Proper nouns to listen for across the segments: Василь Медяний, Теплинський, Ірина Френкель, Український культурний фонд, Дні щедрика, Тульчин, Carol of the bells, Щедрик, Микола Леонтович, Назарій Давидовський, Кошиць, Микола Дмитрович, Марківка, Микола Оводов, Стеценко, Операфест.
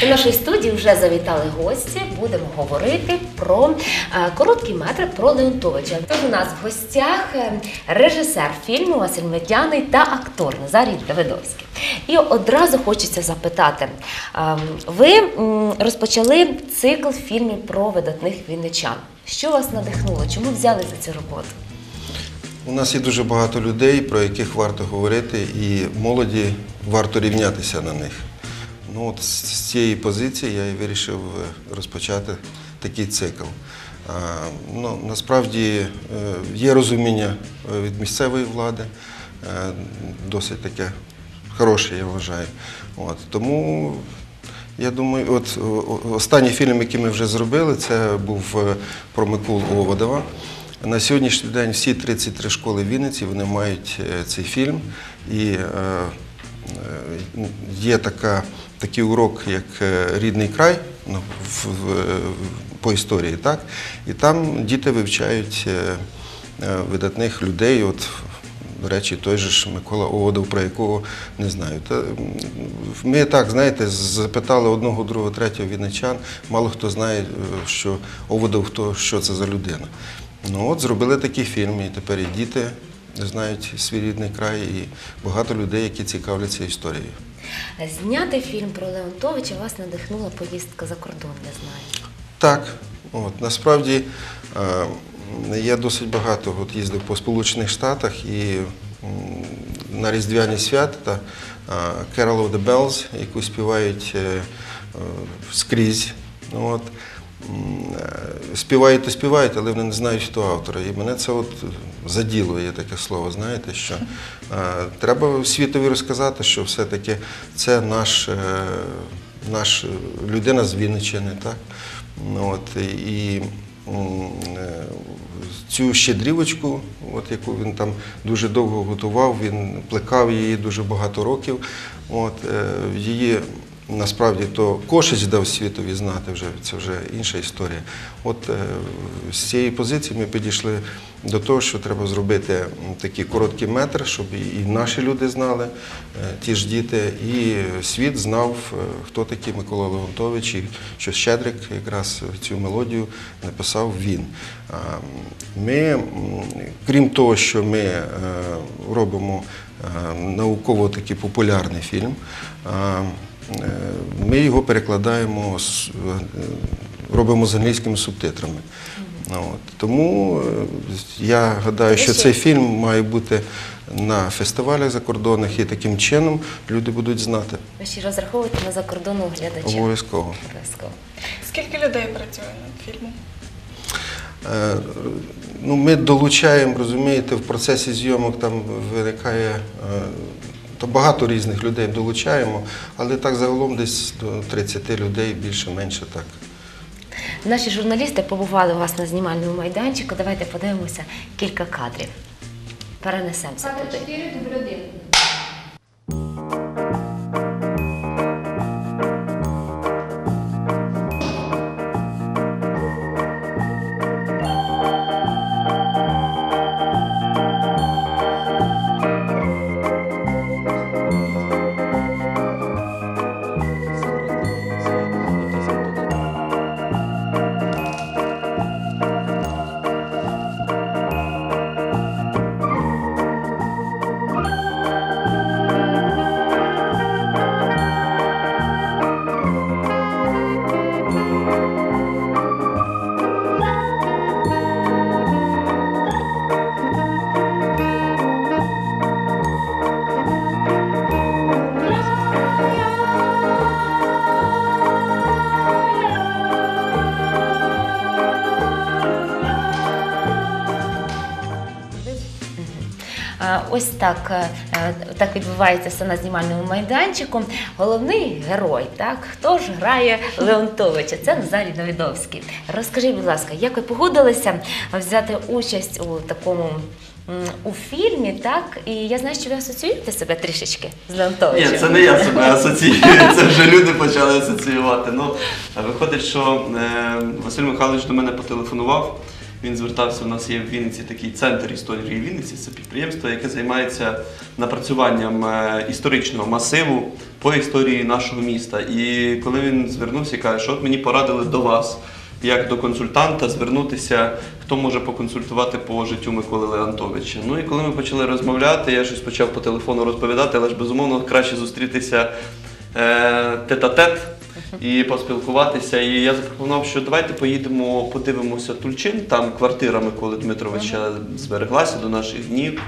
До нашої студії вже завітали гості. Будемо говорити про короткий метр про Леонтовича. Тож у нас в гостях режисер фільму Василь Медяний та актор Назарій Давидовський. І одразу хочеться запитати, ви розпочали цикл фільмів про видатних вінничан. Що вас надихнуло? Чому взяли за цю роботу? У нас є дуже багато людей, про яких варто говорити, і молоді варто рівнятися на них. Ну, от з цієї позиції я і вирішив розпочати такий цикл. Ну, насправді є розуміння від місцевої влади, досить таке хороше, я вважаю. От, тому, я думаю, от останній фільм, який ми вже зробили, це був про Миколу Оводова. На сьогоднішній день всі 33 школи Вінниці, вони мають цей фільм. І є такий урок, як «Рідний край» по історії, так? І там діти вивчають видатних людей. От, до речі, той же ж Микола Оводов, про якого не знаю. Ми так, знаєте, запитали одного, другого, третього вінничан, мало хто знає, що Оводов, що це за людина. Ну от, зробили такий фільм, і тепер і діти знають свій рідний край, і багато людей, які цікавляться історією. Зняти фільм про Леонтовича вас надихнула поїздка за кордон, я знаю. Так. От, насправді, я досить багато їздив по Сполучених Штатах, і на різдвяні свята «Carol of the bells», яку співають скрізь. От. Співають і співають, але вони не знають, хто автор. І мене це заділо, є таке слово, знаєте, що треба світові розказати, що все-таки це наша людина з Вінниччини. І цю щедрівочку, яку він там дуже довго готував, він плекав її дуже багато років. Насправді, то Кошиць дав світові знати, це вже інша історія. От з цієї позиції ми підійшли до того, що треба зробити такий короткий метр, щоб і наші люди знали, ті ж діти, і світ знав, хто такий Микола Леонтович, і що Щедрик якраз цю мелодію написав він. Крім того, що ми робимо науково такий популярний фільм, ми його перекладаємо, робимо з англійськими субтитрами. Тому я гадаю, що цей фільм має бути на фестивалях закордонних, і таким чином люди будуть знати. Ви ще розраховуєте на закордонного глядача? Обов'язково. Скільки людей працює над фільмом? Ми долучаємо, розумієте, в процесі зйомок там виникає... Багато різних людей долучаємо, але так загалом десь до 30 людей, більше-менше так. Наші журналісти побували у вас на знімальному майданчику. Давайте подивимося кілька кадрів. Перенесемося туди. Ось так відбувається все на знімальному майданчику. Головний герой, хто ж грає Леонтовича, це Назарій Давидовський. Розкажіть, будь ласка, як ви погодилися взяти участь у фільмі, так? І я знаю, що ви асоціюєте себе трішечки з Леонтовичем. Ні, це не я себе асоціюю, це вже люди почали асоціювати. Виходить, що Василь Михайлович до мене потелефонував. Він звертався, у нас є в Вінниці такий центр історії Вінниці, це підприємство, яке займається напрацюванням історичного масиву по історії нашого міста. І коли він звернувся і каже, що от мені порадили до вас, як до консультанта, звернутися, хто може поконсультувати по життю Миколи Леонтовича. Ну і коли ми почали розмовляти, я щось почав по телефону розповідати, але ж безумовно краще зустрітися тет-а-тет і поспілкуватися. І я запропонував, що давайте поїдемо, подивимося Тульчин, там квартира Миколи Дмитровича збереглася до наших днів.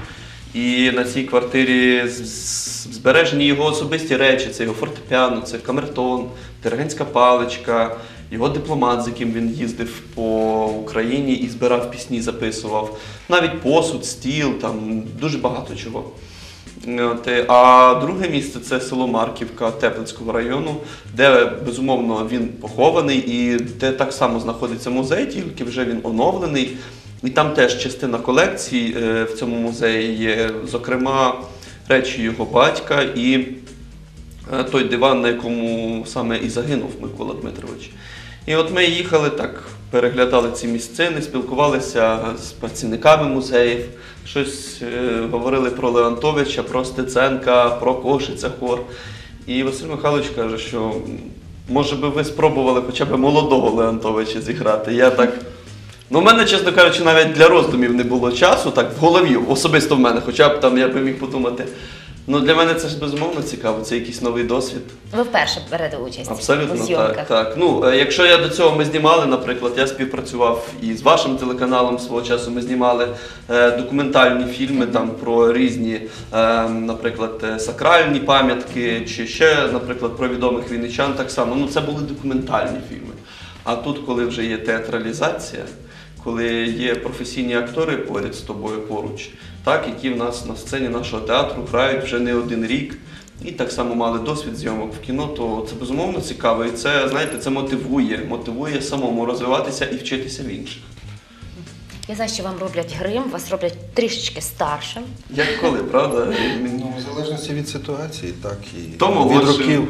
І на цій квартирі збережені його особисті речі, це його фортепіано, це камертон, диригентська паличка, його дипломат, з яким він їздив по Україні і збирав пісні, записував. Навіть посуд, стіл, там дуже багато чого. А друге місце – це село Марківка Теплинського району, де, безумовно, він похований і де так само знаходиться музей, тільки вже він оновлений. І там теж частина колекцій в цьому музеї є, зокрема, речі його батька і той диван, на якому саме і загинув Микола Дмитрович. І от ми їхали так, переглядали ці місцини, спілкувалися з працівниками музеїв, щось говорили про Леонтовича, про Стеценка, про Кошиця хор. І Василь Михайлович каже, що може би ви спробували хоча б молодого Леонтовича зіграти. Я так... Ну, в мене, чесно кажучи, навіть для роздумів не було часу, так, в голові, особисто в мене, хоча б там я б міг подумати. Ну, для мене це ж безумовно цікаво, це якийсь новий досвід. Ви вперше берете участь у зйомках. Абсолютно, так, так. Ну, якщо я до цього ми знімали, наприклад, я співпрацював і з вашим телеканалом свого часу, ми знімали документальні фільми там про різні, наприклад, сакральні пам'ятки, чи ще, наприклад, про відомих вінничан так само. Ну, це були документальні фільми. А тут, коли вже є театралізація, коли є професійні актори поряд з тобою поруч, так, які в нас на сцені нашого театру грають вже не один рік і так само мали досвід зйомок в кіно, то це безумовно цікаво і це, знаєте, це мотивує самому розвиватися і вчитися в інших. Я знаю, що вам роблять грим, вас роблять трішечки старшим. Як коли, правда? Ну, в залежності від ситуації, так, і від років.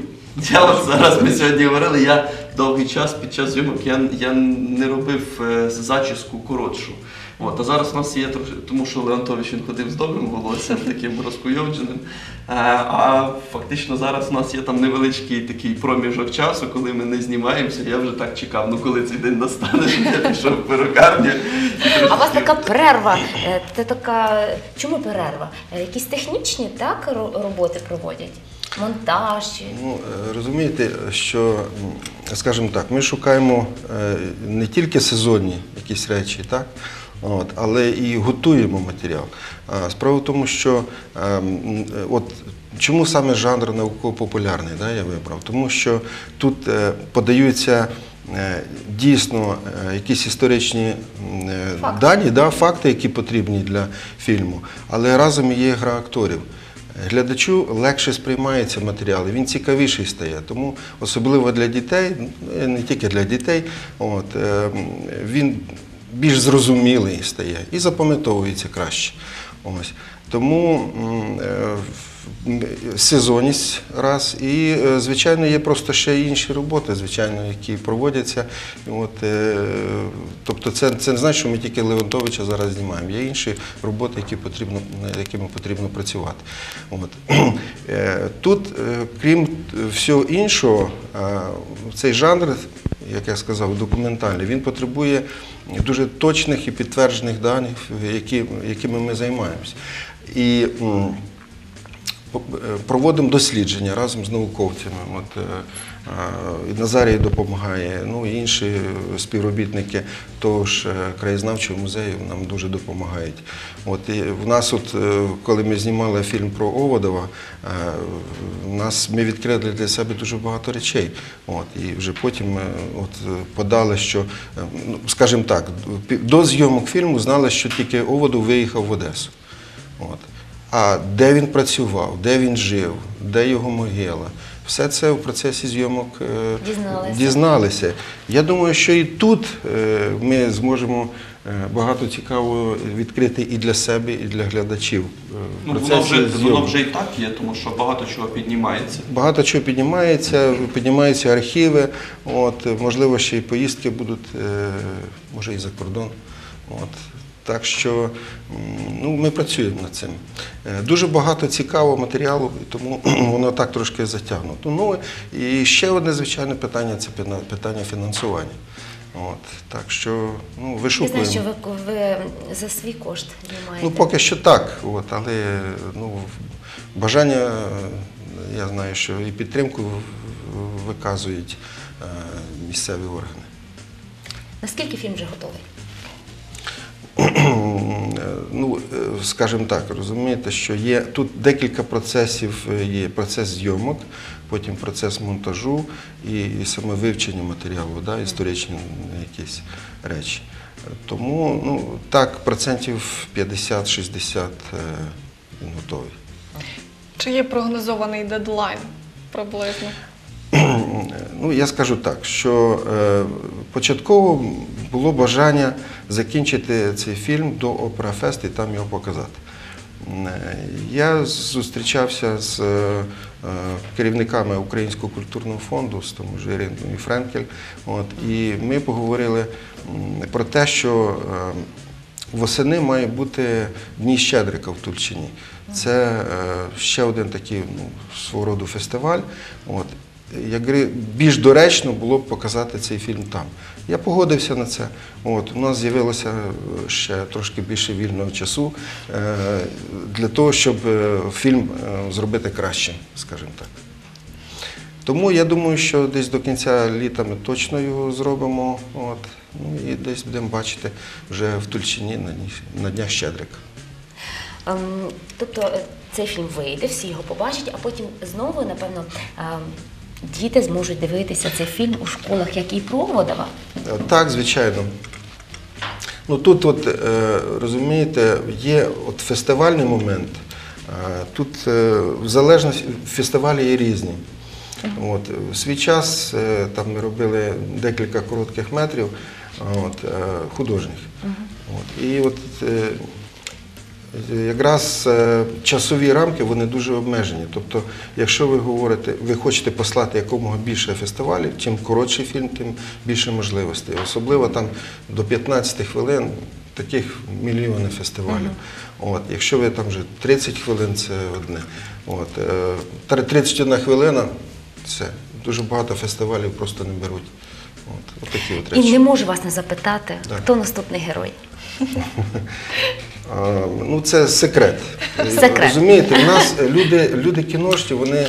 Я от зараз, ми сьогодні говорили, я довгий час під час зйомок я не робив зачіску коротшу. От, а зараз у нас є, тому що Леонтович він ходив з довгим волоссям, таким розкуйовдженим. А фактично зараз у нас є там невеличкий такий проміжок часу, коли ми не знімаємося. Я вже так чекав, ну коли цей день настане, що я пішов в перукарню. А у вас така перерва. Це така... Чому перерва? Якісь технічні, так, роботи проводять? Монтаж? Ну, розумієте, що, скажімо так, ми шукаємо не тільки сезонні якісь речі, так? От, але і готуємо матеріал. Справа в тому, що от, чому саме жанр науково-популярний, да, я вибрав? Тому що тут подаються дійсно якісь історичні дані, да, факти, які потрібні для фільму, але разом є гра акторів. Глядачу легше сприймається матеріал, він цікавіший стає, тому особливо для дітей, не тільки для дітей, от, він більш зрозумілий стає і запам'ятовується краще. Ось. Тому сезонність раз і, звичайно, є просто ще інші роботи, звичайно, які проводяться. От, тобто це не значить, що ми тільки Леонтовича зараз знімаємо, є інші роботи, якими потрібно працювати. От. Тут, крім всього іншого, цей жанр, як я сказав, документальний, він потребує дуже точних і підтверджених даних, якими ми займаємося. І проводимо дослідження разом з науковцями. От, Назарій допомагає, ну, інші співробітники того ж краєзнавчого музею нам дуже допомагають. От, і в нас, от, коли ми знімали фільм про Оводова, ми відкрили для себе дуже багато речей. От, і вже потім ми от, подали, що, скажімо так, до зйомок фільму знали, що тільки Оводов виїхав в Одесу. От. А де він працював, де він жив, де його могила, все це в процесі зйомок дізналися. Я думаю, що і тут ми зможемо багато цікавого відкрити і для себе, і для глядачів. Ну, воно вже і так є, тому що багато чого піднімається. Багато чого піднімається, піднімаються архіви, от, можливо, ще і поїздки будуть, може і за кордон. От. Так що ми працюємо над цим. Дуже багато цікавого матеріалу, тому воно так трошки затягнуто. І ще одне звичайне питання – це питання фінансування. Так що вишукуємо. Ти знаєш, що ви за свій кошт знімаєте? Поки що так, але бажання, я знаю, що і підтримку виказують місцеві органи. Наскільки фільм вже готовий? Скажімо так, розумієте, що є тут декілька процесів, є процес зйомок, потім процес монтажу і саме вивчення матеріалу, історичні якісь речі. Тому так, процентів 50-60 він готовий. Чи є прогнозований дедлайн приблизно? Я скажу так, що початково було бажання закінчити цей фільм до Операфесту і там його показати. Я зустрічався з керівниками Українського культурного фонду, з тому ж Іриною Френкель, і ми поговорили про те, що восени має бути Дні щедрика в Тульчині. Це ще один такий свого роду фестиваль. Більш доречно було б показати цей фільм там. Я погодився на це. У нас з'явилося ще трошки більше вільного часу для того, щоб фільм зробити кращим, скажімо так. Тому я думаю, що десь до кінця літа ми точно його зробимо. І десь будемо бачити вже в Тульчині на Днях Щедрика. Тобто цей фільм вийде, всі його побачать, а потім знову, напевно, діти зможуть дивитися цей фільм у школах, як і про Оводова? Так, звичайно. Тут, розумієте, є фестивальний момент. Тут залежності фестивалі є різні. В свій час ми робили декілька коротких метрів художніх. І якраз часові рамки, вони дуже обмежені. Тобто, якщо ви хочете послати якомога більше фестивалів, чим коротший фільм, тим більше можливостей. Особливо там до 15 хвилин таких мільйони фестивалів. Якщо ви там вже 30 хвилин, це одне. 31 хвилина, все. Дуже багато фестивалів просто не беруть. І не можу вас не запитати, хто наступний герой? Це секрет. Розумієте, в нас люди-кіношні, вони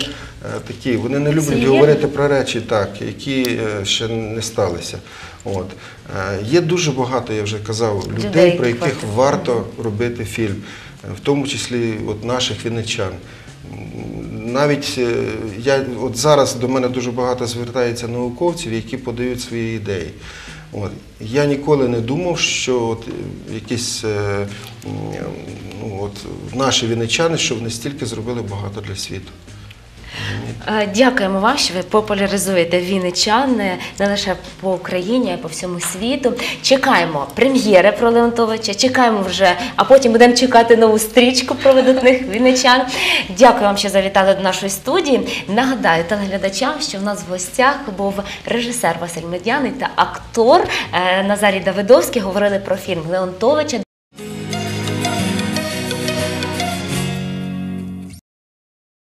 такі, вони не люблять говорити про речі, які ще не сталися. Є дуже багато, я вже казав, людей, про яких варто робити фільм, в тому числі наших вінничан. Навіть зараз до мене дуже багато звертається науковців, які подають свої ідеї. Я ніколи не думав, що якісь наші вінничани, що вони стільки зробили багато для світу. Дякуємо вам, що ви популяризуєте вінничан не лише по Україні, а й по всьому світу. Чекаємо прем'єри про Леонтовича, чекаємо вже, а потім будемо чекати нову стрічку про видатних вінничан. Дякую вам, що завітали до нашої студії. Нагадаю телеглядачам, що в нас в гостях був режисер Василь Медяний та актор Назарій Давидовський. Говорили про фільм Леонтовича.